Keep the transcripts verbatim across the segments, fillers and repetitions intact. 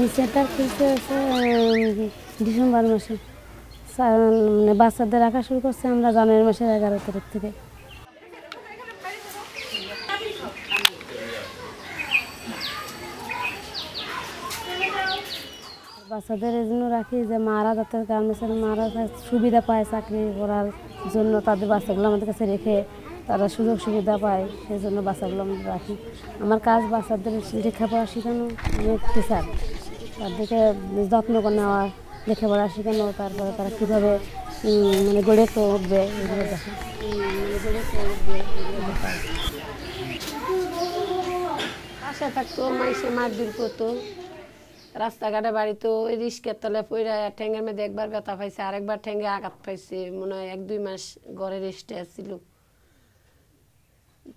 নিচেটার কিছু আছে ডিসেম্বর মাসে মানে বাচ্চাদের রাখা শুরু করছে আমরা জানুয়ারি মাসের এগারো তারিখ থেকে। বাচ্চাদের এই জন্য রাখি যে মারা যাতে গার্মেন্টসের মারা সুবিধা পায় চাকরি করার জন্য, তাদের বাচ্চাগুলো আমাদের কাছে রেখে তারা সুযোগ সুবিধা পায়, সেই জন্য বাচ্চাগুলো আমরা রাখি। আমার কাজ বাচ্চাদের লেখাপড়া শেখানো, টিচার তাদেরকে যত্ন নেওয়া, লেখাপড়া শেখানো, তারপরে তারা কীভাবে মানে গড়ে তো উঠবে এগুলো দেখা। আশা থাকতো মাইসে মারধর করতো, রাস্তাঘাটে বাড়িতে ওই রিস্কের তলে পইরা ঠেঙ্গের মেয়ে একবার ব্যথা পাইছে, আরেকবার ঠেঙ্গে আঘাত পাইছে, মনে হয় এক দুই মাস ঘরে রেস্টে ছিল।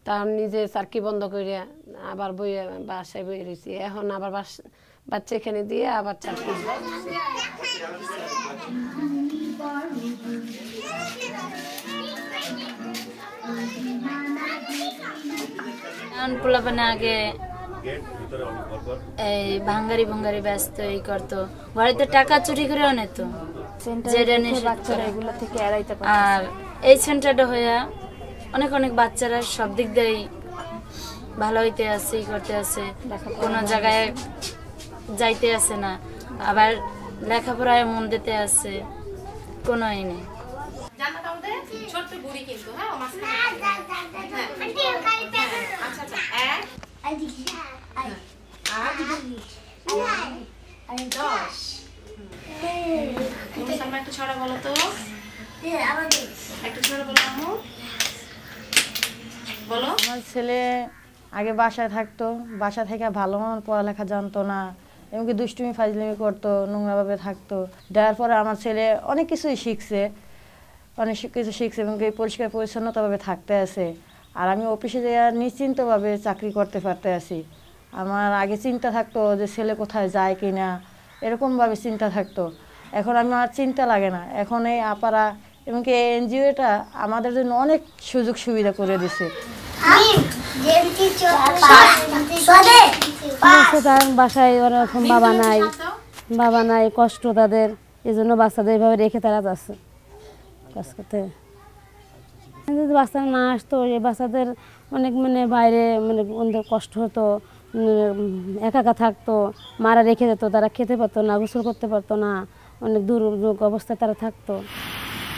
তার নিজে চাকরি বন্ধ করিয়া আবার বই বাসায় বই রয়েছি, এখন আবার বাচ্চা এখানে দিয়ে আবার চাকরি। পোলাপানে আগে এই ভাঙ্গারি ভাঙ্গারি ব্যস্ত এই করতো, ঘরেতে টাকা চুরি করে অনেতো, আর এই সেন্টারটা হইয়া অনেক অনেক বাচ্চারা সব দিক দিয়েই ভালো হইতে আছে, ই করতে আছে, কোনো জায়গায় যাইতে আছে না, আবার লেখাপড়ায় মন দিতে আছে, কোনো ই নেই। একটা ছড়া বলো তো, একটা ছড়া বলো বলো। আমার ছেলে আগে বাসায় থাকতো, বাসা থেকে ভালো মতো পড়ালেখা জানতো না, এমনকি দুষ্টুমি ফাজলিমি করতো, নোংরাভাবে থাকতো। যার পরে আমার ছেলে অনেক কিছুই শিখছে, অনেক কিছু শিখছে, এমনকি পরিষ্কার পরিচ্ছন্নতাভাবে থাকতে আছে। আর আমি অফিসে যাওয়া নিশ্চিন্তভাবে চাকরি করতে পারতে আছি। আমার আগে চিন্তা থাকতো যে ছেলে কোথায় যায় কি না, এরকমভাবে চিন্তা থাকতো, এখন আমি আর চিন্তা লাগে না। এখন এই আপারা এমনকি এই এনজিওটা আমাদের জন্য অনেক সুযোগ সুবিধা করে দিচ্ছে। বাসায় ওরকম বাবা নাই, বাবা নাই কষ্ট তাদের, এই জন্য বাচ্চাদের এইভাবে রেখে তারা যাচ্ছে কাজ করতে। যদি বাচ্চারা না আসতো এই বাচ্চাদের অনেক মানে বাইরে মানে কষ্ট হতো, একা একা থাকতো, মারা রেখে যেত, তারা খেতে পারতো না, গোসল করতে পারতো না, অনেক দুর্যোগ অবস্থায় তারা থাকতো।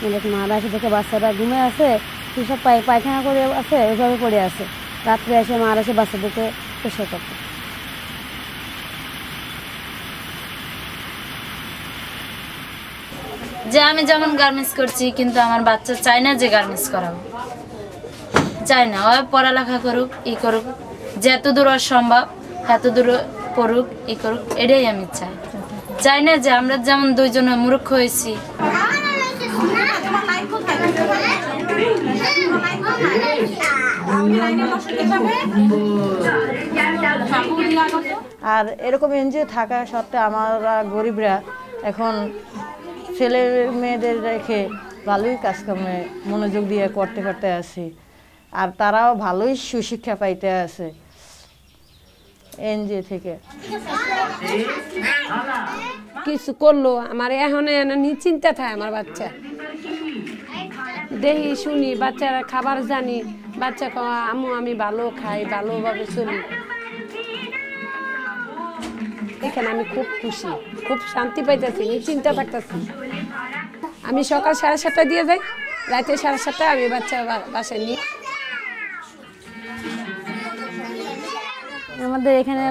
অনেক মারা এসে দেখে বাচ্চারা ঘুমে আসে, সেসব পায় পায়খানা করে আসে, ওইভাবে পড়ে আসে, রাত্রে এসে মারা এসে বাচ্চাদেরকে পেশা করতো। যে আমি যেমন গার্মেন্টস করছি, কিন্তু আমার বাচ্চা চায় না যে গার্মেন্টস করাবো, চায় না, ওরা পড়ালেখা করুক, ই করুক, যত দূর সম্ভব এত দূর পড়ুক, ই করুক, এটাই আমি চাই। চাই না যে আমরা যেমন দুইজনে মূর্খ হয়েছি। আর এরকম এনজিও থাকা সত্ত্বেও আমরা গরিবরা এখন ছেলে মেয়েদের রেখে ভালোই কাজকর্মে মনোযোগ দিয়ে করতে করতে আসি, আর তারাও ভালোই সুশিক্ষা পাইতে আসে এনজিও থেকে। কিছু করলো আমার এখন নিশ্চিন্তা থাকে আমার বাচ্চা, দেখি শুনি বাচ্চারা খাবার জানি, বাচ্চা খাওয়া আমু আমি ভালো খাই, ভালোভাবে চলি। দেখেন আমি খুব খুশি, খুব শান্তি পাইতেছি, চিন্তা থাকতেছি। আমি সকাল সাড়ে সাতটা দিয়ে যাই, রাতে সাড়ে সাতটা আমি বাচ্চা বাসায় নিই। আমাদের এখানে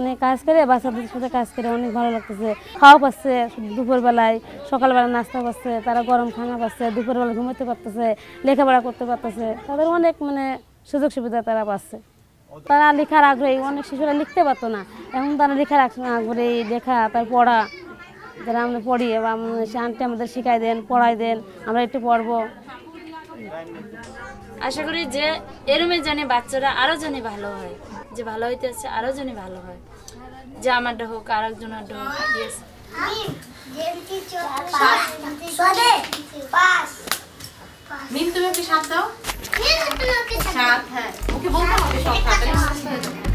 অনেক কাজ করে, বাচ্চাদের সাথে কাজ করে অনেক ভালো লাগতেছে। খাওয়া পাচ্ছে দুপুরবেলায়, সকালবেলা নাস্তা পাচ্ছে, তারা গরম খানা পাচ্ছে, দুপুরবেলা ঘুমাতে পারতেছে, লেখাপড়া করতে পারতেছে, তাদের অনেক মানে সুযোগ সুবিধা তারা পাচ্ছে। তারা লেখার আগ্রহী, অনেক শিশুরা লিখতে পারতো না, এখন তারা লেখার আগ্রহী, লেখা তার পড়া, যারা আমরা পড়ি বা আন্টি আমাদের শিখাই দেন, পড়াই দেন, আমরা একটু পড়বো। আশা করি যে এরমে জানি বাচ্চারা আরও জানি ভালো হয়, যে ভালো হইতে আসছে আরও জানি ভালো হয়, যে আমারটা হোক আর একজনের হোক। মিম তুমি ওকে সাথ দাও, সাথ হ্যাঁ ওকে বলতে হবে সব সাথে।